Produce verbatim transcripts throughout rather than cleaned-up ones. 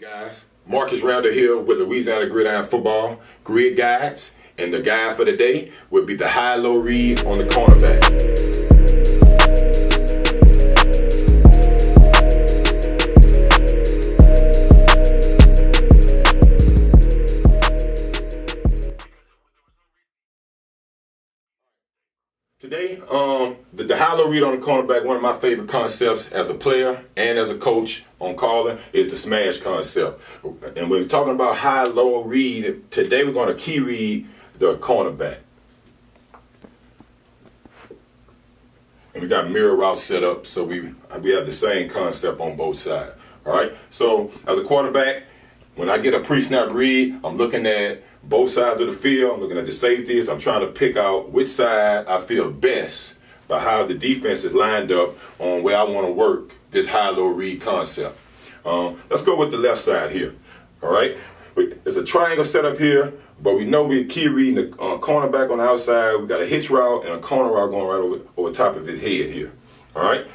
Hey guys, Marcus Randall here with Louisiana Gridiron Football Grid Guides, and the guide for the day would be the High Low Read on the cornerback. Today, um, the, the high low read on the cornerback, one of my favorite concepts as a player and as a coach on calling is the smash concept. And we're talking about high low read. Today we're going to key read the cornerback. And we got mirror route set up, so we, we have the same concept on both sides. All right, so as a quarterback, when I get a pre-snap read, I'm looking at both sides of the field. I'm looking at the safeties. I'm trying to pick out which side I feel best by how the defense is lined up on where I want to work this high-low read concept. Um, let's go with the left side here, all right? It's a triangle setup here, but we know we're key reading the uh, cornerback on the outside. We got a hitch route and a corner route going right over, over top of his head here, all right?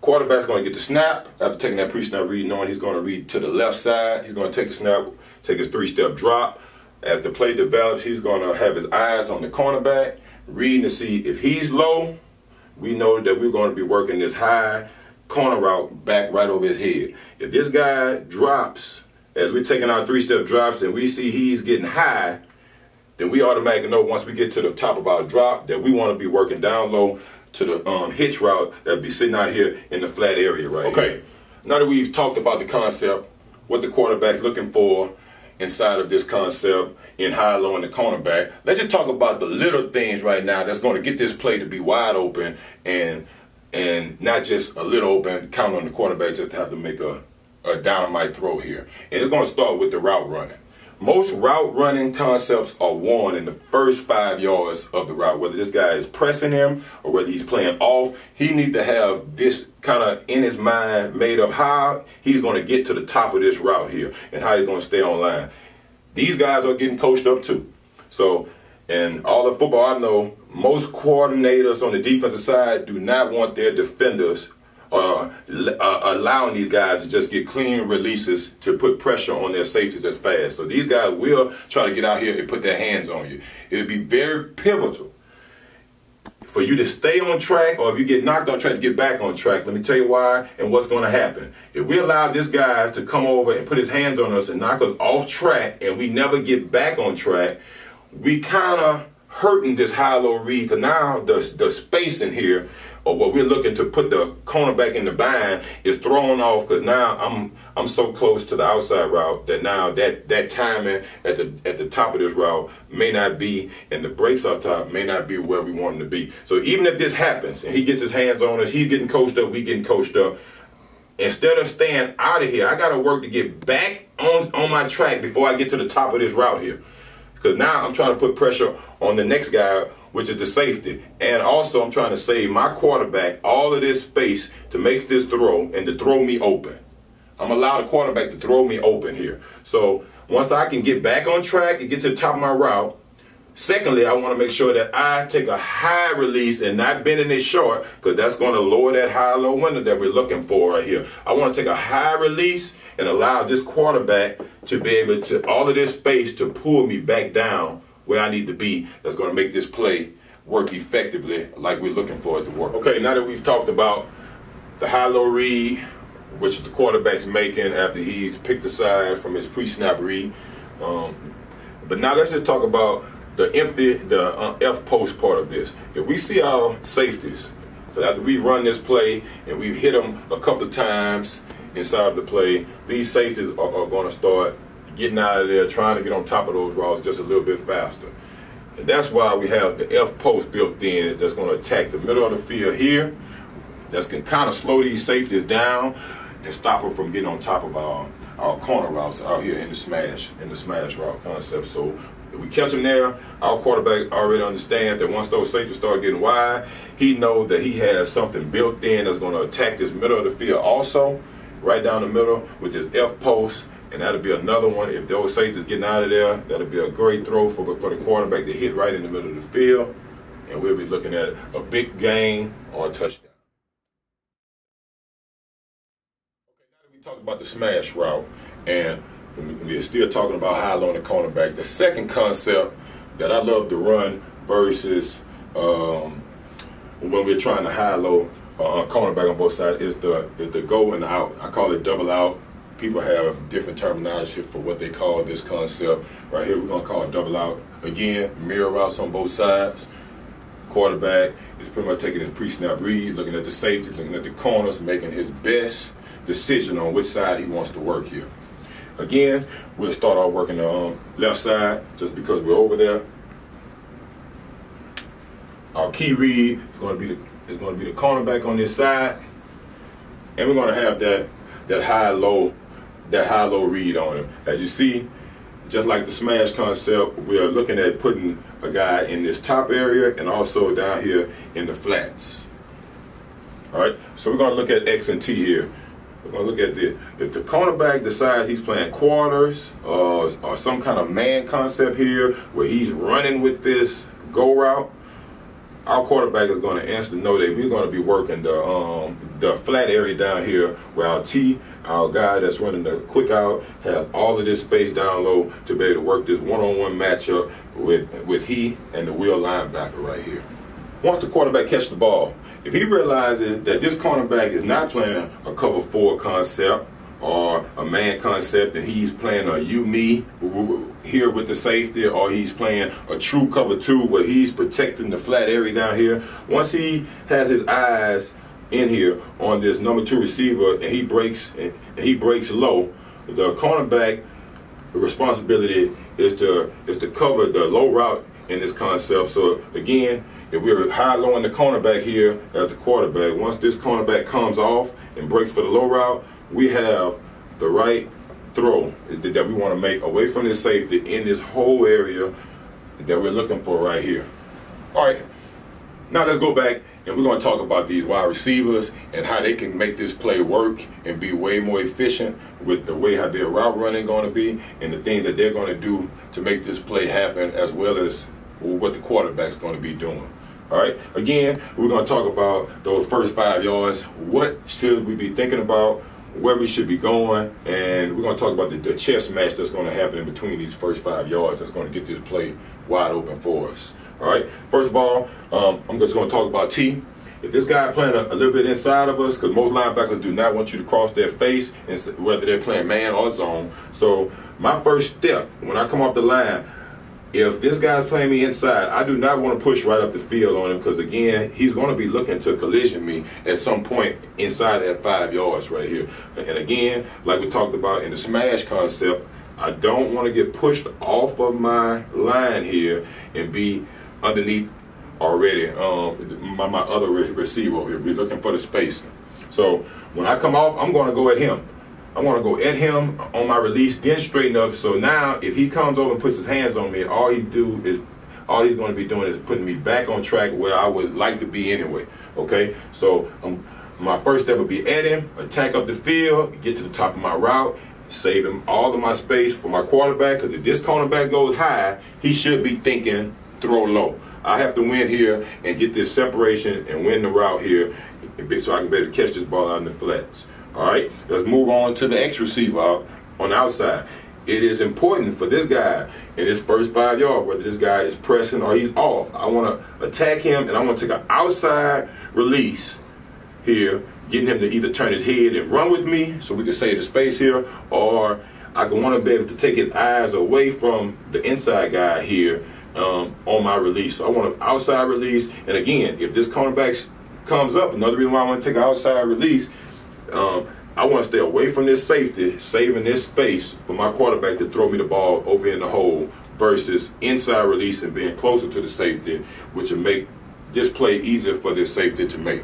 Quarterback's going to get the snap after taking that pre-snap read, knowing he's going to read to the left side. He's going to take the snap, take his three-step drop. As the play develops, he's going to have his eyes on the cornerback, reading to see if he's low. We know that we're going to be working this high corner route back right over his head. If this guy drops, as we're taking our three-step drops and we see he's getting high, then we automatically know once we get to the top of our drop that we want to be working down low to the um, hitch route that'll be sitting out here in the flat area right okay. here. Okay, now that we've talked about the concept, what the quarterback's looking for inside of this concept in high low and the cornerback, let's just talk about the little things right now that's going to get this play to be wide open and and not just a little open, count on the quarterback just to have to make a, a dynamite throw here. And it's going to start with the route running. Most route running concepts are won in the first five yards of the route. Whether this guy is pressing him or whether he's playing off, he needs to have this kind of in his mind made up how he's going to get to the top of this route here and how he's going to stay on line. These guys are getting coached up too. So, and all the football I know, most coordinators on the defensive side do not want their defenders Uh, uh, allowing these guys to just get clean releases to put pressure on their safeties as fast. So these guys will try to get out here and put their hands on you. It'll be very pivotal for you to stay on track, or if you get knocked on track, to get back on track. Let me tell you why and what's going to happen. If we allow this guy to come over and put his hands on us and knock us off track and we never get back on track, we kind of hurting this high-low read, because now the, the space in here, or what we're looking to put the cornerback in the bind, is thrown off, because now I'm I'm so close to the outside route that now that that timing at the at the top of this route may not be, and the breaks up top may not be where we want them to be. So even if this happens and he gets his hands on us, he's getting coached up, we getting coached up. Instead of staying out of here, I got to work to get back on on my track before I get to the top of this route here. Because now I'm trying to put pressure on the next guy, which is the safety. And also I'm trying to save my quarterback all of this space to make this throw and to throw me open. I'm allowing the quarterback to throw me open here. So once I can get back on track and get to the top of my route, secondly, I want to make sure that I take a high release and not bending it short, because that's going to lower that high-low window that we're looking for right here. I want to take a high release and allow this quarterback to be able to, all of this space to pull me back down where I need to be. That's going to make this play work effectively like we're looking for it to work. Okay, now that we've talked about the high-low read, which the quarterback's making after he's picked aside from his pre-snap read, um, but now let's just talk about the empty, the uh, F-post part of this. If we see our safeties, so after we run this play and we've hit them a couple of times inside of the play, these safeties are, are going to start getting out of there, trying to get on top of those routes just a little bit faster. And that's why we have the F-post built in that's going to attack the middle of the field here. That's going to kind of slow these safeties down and stop them from getting on top of our, our corner routes out here in the smash, in the smash route concept. So if we catch him there, our quarterback already understands that once those safeties start getting wide, he knows that he has something built in that's going to attack this middle of the field also, right down the middle with this F-post, and that'll be another one. If those safeties getting out of there, that'll be a great throw for, for the quarterback to hit right in the middle of the field, and we'll be looking at a big gain or a touchdown. Okay, now that we talked about the smash route And we're still talking about high, low, and cornerback. The second concept that I love to run versus um, when we're trying to high, low, uh, cornerback on both sides is the is the go and out. I call it double out. People have different terminology for what they call this concept. Right here, we're gonna call it double out. Again, mirror routes on both sides. Quarterback is pretty much taking his pre-snap read, looking at the safety, looking at the corners, making his best decision on which side he wants to work here. Again, we'll start off working the um, left side just because we're over there. Our key read is going to be the, is going to be the cornerback on this side, and we're going to have that that high low that high low read on him. As you see, just like the smash concept, we're looking at putting a guy in this top area and also down here in the flats. All right, so we're going to look at X and T here. We're going to look at the, if the cornerback decides he's playing quarters or, or some kind of man concept here where he's running with this go route, our quarterback is going to instantly know that we're going to be working the um, the flat area down here where our T, our guy that's running the quick out, has all of this space down low to be able to work this one-on-one matchup with, with he and the wheel linebacker right here. Once the quarterback catches the ball, if he realizes that this cornerback is not playing a cover four concept or a man concept, and he's playing a you-me here with the safety, or he's playing a true cover two where he's protecting the flat area down here, once he has his eyes in here on this number two receiver and he breaks and he breaks low, the cornerback responsibility is to is to cover the low route in this concept. So again, if we're high low in the cornerback here at the quarterback, once this cornerback comes off and breaks for the low route, we have the right throw that we want to make away from this safety in this whole area that we're looking for right here. All right, now let's go back and we're going to talk about these wide receivers and how they can make this play work and be way more efficient with the way how their route running going to be and the things that they're going to do to make this play happen, as well as what the quarterback's going to be doing. All right, again, we're going to talk about those first five yards. What should we be thinking about, where we should be going, and we're going to talk about the, the chess match that's going to happen in between these first five yards that's going to get this play wide open for us. All right, first of all, um, I'm just going to talk about T. If this guy playing a, a little bit inside of us, because most linebackers do not want you to cross their face, and whether they're playing man or zone. So my first step when I come off the line, if this guy's playing me inside, I do not want to push right up the field on him, because again, he's going to be looking to collision me at some point inside that five yards right here. And again, like we talked about in the smash concept, I don't want to get pushed off of my line here and be underneath already um, my, my other re receiver over here. We're looking for the spacing. So when I come off, I'm going to go at him. I want to go at him on my release, then straighten up. So now, if he comes over and puts his hands on me, all he do is, all he's going to be doing is putting me back on track where I would like to be anyway. Okay, so um, my first step would be at him, attack up the field, get to the top of my route, save him all of my space for my quarterback. Because if this cornerback goes high, he should be thinking throw low. I have to win here and get this separation and win the route here, so I can be able to catch this ball out in the flats. All right, let's move on to the X receiver out on the outside. It is important for this guy in his first five yards, whether this guy is pressing or he's off, I want to attack him and I want to take an outside release here, getting him to either turn his head and run with me so we can save the space here, or I can want to be able to take his eyes away from the inside guy here um, on my release. So I want an outside release. And again, if this cornerback comes up, another reason why I want to take an outside release, Um, I want to stay away from this safety, saving this space for my quarterback to throw me the ball over in the hole, versus inside release and being closer to the safety, which will make this play easier for this safety to make.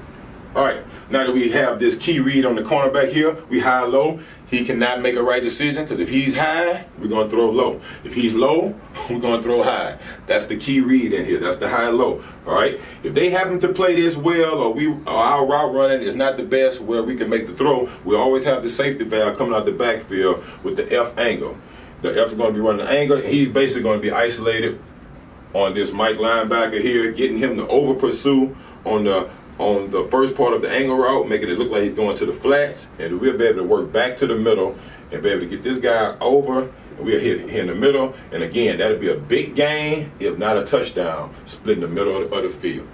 All right, now that we have this key read on the cornerback here, we high low. He cannot make a right decision, because if he's high, we're going to throw low. If he's low, we're going to throw high. That's the key read in here. That's the high low. All right. If they happen to play this well, or we or our route running is not the best where we can make the throw, we always have the safety valve coming out the backfield with the F angle. The F is going to be running the angle. He's basically going to be isolated on this Mike linebacker here, getting him to over pursue on the on the first part of the angle route, making it look like he's going to the flats, and we'll be able to work back to the middle and be able to get this guy over. We'll hit here in the middle, and again, that'll be a big gain, if not a touchdown, splitting the middle of the, of the field.